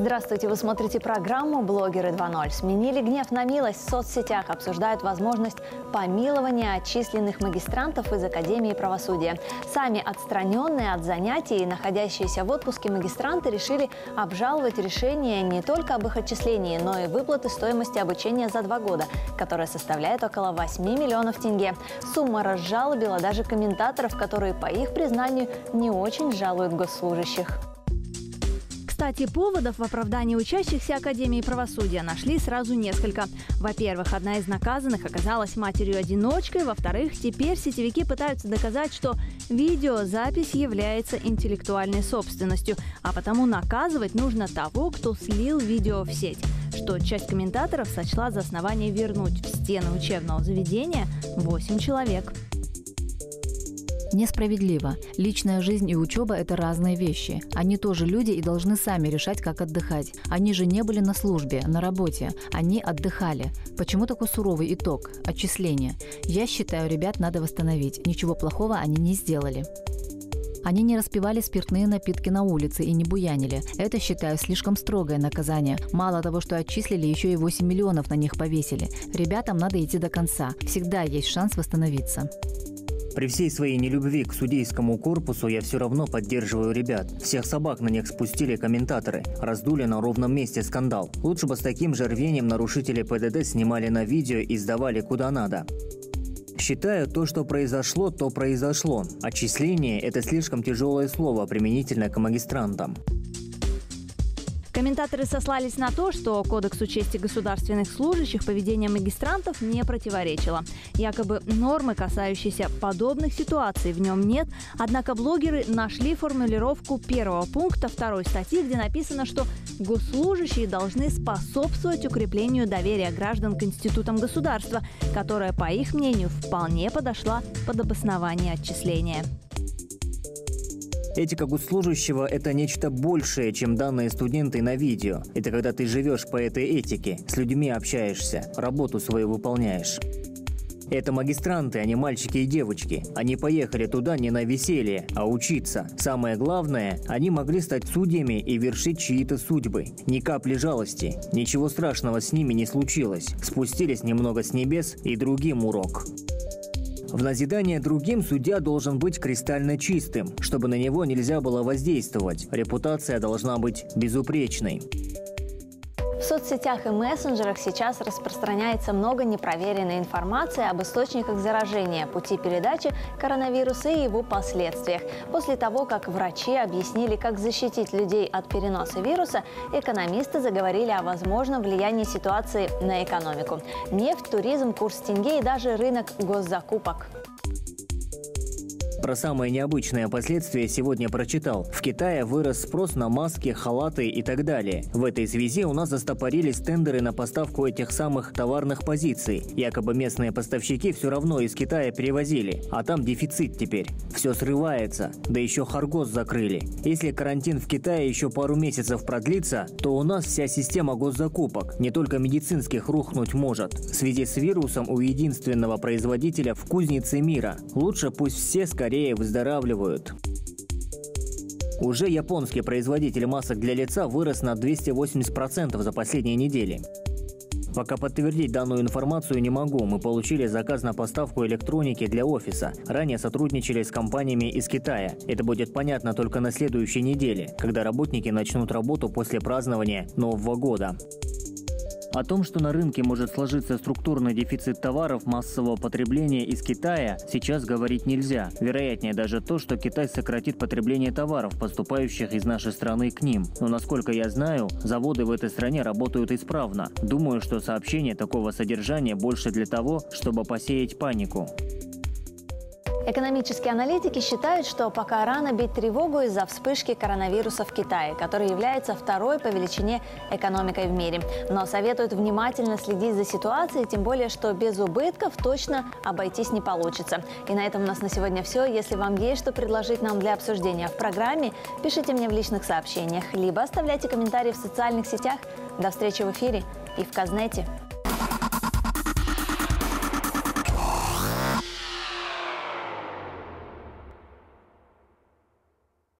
Здравствуйте, вы смотрите программу «Блогеры 2.0». Сменили гнев на милость, в соцсетях обсуждают возможность помилования отчисленных магистрантов из Академии правосудия. Сами отстраненные от занятий и находящиеся в отпуске магистранты решили обжаловать решение не только об их отчислении, но и выплаты стоимости обучения за 2 года, которая составляет около 8 миллионов тенге. Сумма разжалобила даже комментаторов, которые, по их признанию, не очень жалуют госслужащих. Кстати, поводов в оправдании учащихся Академии правосудия нашли сразу несколько. Во-первых, одна из наказанных оказалась матерью-одиночкой. Во-вторых, теперь сетевики пытаются доказать, что видеозапись является интеллектуальной собственностью, а потому наказывать нужно того, кто слил видео в сеть, что часть комментаторов сочла за основание вернуть в стены учебного заведения 8 человек. Несправедливо. Личная жизнь и учеба – это разные вещи. Они тоже люди и должны сами решать, как отдыхать. Они же не были на службе, на работе. Они отдыхали. Почему такой суровый итог? Отчисление. Я считаю, ребят надо восстановить. Ничего плохого они не сделали. Они не распивали спиртные напитки на улице и не буянили. Это, считаю, слишком строгое наказание. Мало того, что отчислили, еще и 8 миллионов на них повесили. Ребятам надо идти до конца. Всегда есть шанс восстановиться. При всей своей нелюбви к судейскому корпусу я все равно поддерживаю ребят. Всех собак на них спустили комментаторы. Раздули на ровном месте скандал. Лучше бы с таким же рвением нарушители ПДД снимали на видео и сдавали куда надо. Считаю, то, что произошло, то произошло. Отчисление – это слишком тяжелое слово применительно к магистрантам. Комментаторы сослались на то, что Кодексу чести государственных служащих поведение магистрантов не противоречило. Якобы нормы, касающиеся подобных ситуаций, в нем нет. Однако блогеры нашли формулировку 1 пункта 2 статьи, где написано, что госслужащие должны способствовать укреплению доверия граждан к институтам государства, которая, по их мнению, вполне подошла под обоснование отчисления. Этика госслужащего – это нечто большее, чем данные студенты на видео. Это когда ты живешь по этой этике, с людьми общаешься, работу свою выполняешь. Это магистранты, а не мальчики и девочки. Они поехали туда не на веселье, а учиться. Самое главное – они могли стать судьями и вершить чьи-то судьбы. Ни капли жалости, ничего страшного с ними не случилось. Спустились немного с небес и другим урок. В назидание другим судья должен быть кристально чистым, чтобы на него нельзя было воздействовать. Репутация должна быть безупречной. В соцсетях и мессенджерах сейчас распространяется много непроверенной информации об источниках заражения, пути передачи коронавируса и его последствиях. После того, как врачи объяснили, как защитить людей от переноса вируса, экономисты заговорили о возможном влиянии ситуации на экономику. Нефть, туризм, курс тенге и даже рынок госзакупок. Про самые необычные последствия сегодня прочитал. В Китае вырос спрос на маски, халаты и так далее. В этой связи у нас застопорились тендеры на поставку этих самых товарных позиций. Якобы местные поставщики все равно из Китая перевозили, а там дефицит теперь. Все срывается, да еще Харгос закрыли. Если карантин в Китае еще пару месяцев продлится, то у нас вся система госзакупок, не только медицинских, рухнуть может. В связи с вирусом у единственного производителя в кузнице мира. Лучше пусть все скорее выздоравливают. Уже японский производитель масок для лица вырос на 280% за последние недели. Пока подтвердить данную информацию не могу. Мы получили заказ на поставку электроники для офиса. Ранее сотрудничали с компаниями из Китая. Это будет понятно только на следующей неделе, когда работники начнут работу после празднования Нового года. О том, что на рынке может сложиться структурный дефицит товаров массового потребления из Китая, сейчас говорить нельзя. Вероятнее даже то, что Китай сократит потребление товаров, поступающих из нашей страны к ним. Но, насколько я знаю, заводы в этой стране работают исправно. Думаю, что сообщение такого содержания больше для того, чтобы посеять панику. Экономические аналитики считают, что пока рано бить тревогу из-за вспышки коронавируса в Китае, который является второй по величине экономикой в мире. Но советуют внимательно следить за ситуацией, тем более, что без убытков точно обойтись не получится. И на этом у нас на сегодня все. Если вам есть что предложить нам для обсуждения в программе, пишите мне в личных сообщениях, либо оставляйте комментарии в социальных сетях. До встречи в эфире и в Казнете.